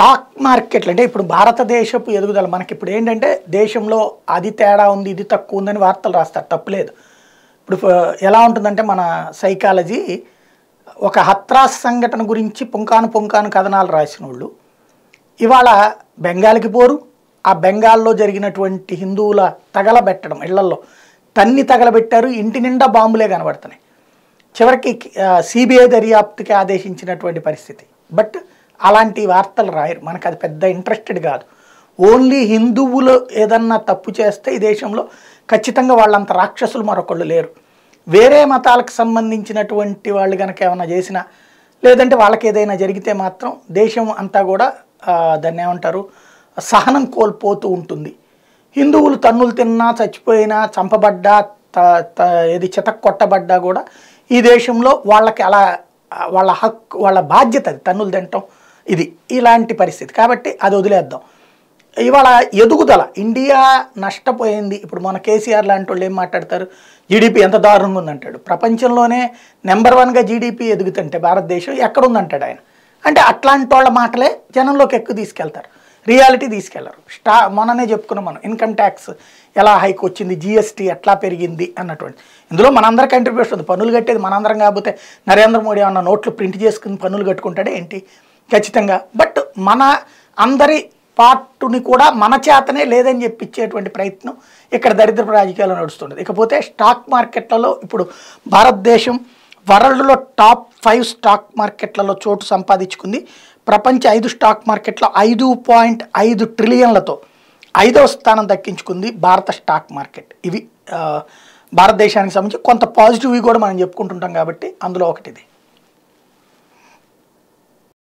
Stock మార్కెట్లు అంటే ఇప్పుడు భారతదేశపు ఎదుగుదల మనకి ఇప్పుడు ఏంటంటే దేశంలో అది తేడా ఉంది ఇది తక్కువ ఉందని వార్తలు రాస్తారు తప్పలేదు. ఇప్పుడు ఎలా ఉంటుందంటే మన సైకాలజీ ఒక హత్రాస్ సంఘటన గురించి పుంకాను పుంకాను కథనాలు రాసిన వాళ్ళు ఇవాళ బెంగాల్కి పోరు, ఆ బెంగాల్లో జరిగినటువంటి హిందువుల తగలబెట్టడం ఇళ్లల్లో తన్ని తగలబెట్టారు, ఇంటి నిండా బాంబులే కనబడుతున్నాయి. చివరికి సిబిఐ దర్యాప్తుకి ఆదేశించినటువంటి పరిస్థితి. బట్ అలాంటి వార్తలు రాయరు, మనకు అది పెద్ద ఇంట్రెస్టెడ్ కాదు. ఓన్లీ హిందువులు ఏదన్నా తప్పు చేస్తే ఈ దేశంలో ఖచ్చితంగా వాళ్ళంత రాక్షసులు మరొకళ్ళు లేరు. వేరే మతాలకు సంబంధించినటువంటి వాళ్ళు కనుక ఏమైనా చేసినా లేదంటే వాళ్ళకి ఏదైనా జరిగితే మాత్రం దేశం అంతా కూడా దాన్ని ఏమంటారు సహనం కోల్పోతూ ఉంటుంది. హిందువులు తన్నులు తిన్నా చచ్చిపోయినా చంపబడ్డా ఏది చితక కొట్టబడ్డా కూడా ఈ దేశంలో వాళ్ళకి అలా వాళ్ళ హక్కు వాళ్ళ బాధ్యత అది తన్నులు తినటం ఇది ఇలాంటి పరిస్థితి. కాబట్టి అది వదిలేద్దాం. ఇవాళ ఎదుగుదల ఇండియా నష్టపోయింది. ఇప్పుడు మన కేసీఆర్ లాంటి వాళ్ళు ఏం మాట్లాడతారు, జీడిపి ఎంత దారుణంగా ఉందంటాడు. ప్రపంచంలోనే నెంబర్ 1గా జీడిపి ఎదుగుతుంటే భారతదేశం ఎక్కడుందంటాడు ఆయన. అంటే అట్లాంటి వాళ్ళ మాటలే జనంలోకి ఎక్కువ తీసుకెళ్తారు, రియాలిటీ తీసుకెళ్లరు. మొన్ననే చెప్పుకున్నాం మనం ఇన్కమ్ ట్యాక్స్ ఎలా హైక్ వచ్చింది, జిఎస్టీ ఎట్లా పెరిగింది అన్నటువంటి. ఇందులో మనందరి కంట్రిబ్యూషన్ ఉంది, పన్నులు కట్టేది మనందరం కాకపోతే నరేంద్ర మోడీ అన్న నోట్లు ప్రింట్ చేసుకుని పన్నులు కట్టుకుంటాడే ఏంటి ఖచ్చితంగా. బట్ మన అందరి పార్టుని కూడా మన చేతనే లేదని చెప్పిచ్చేటువంటి ప్రయత్నం ఇక్కడ దరిద్ర రాజకీయాలు నడుస్తున్నది. ఇకపోతే స్టాక్ మార్కెట్లలో ఇప్పుడు భారతదేశం వరల్డ్లో టాప్ 5 స్టాక్ మార్కెట్లలో చోటు సంపాదించుకుంది. ప్రపంచ 5 స్టాక్ మార్కెట్లో 5.5 ట్రిలియన్లతో 5వ స్థానం దక్కించుకుంది భారత స్టాక్ మార్కెట్. ఇవి భారతదేశానికి సంబంధించి కొంత పాజిటివ్ కూడా మనం చెప్పుకుంటుంటాం కాబట్టి అందులో ఒకటిది.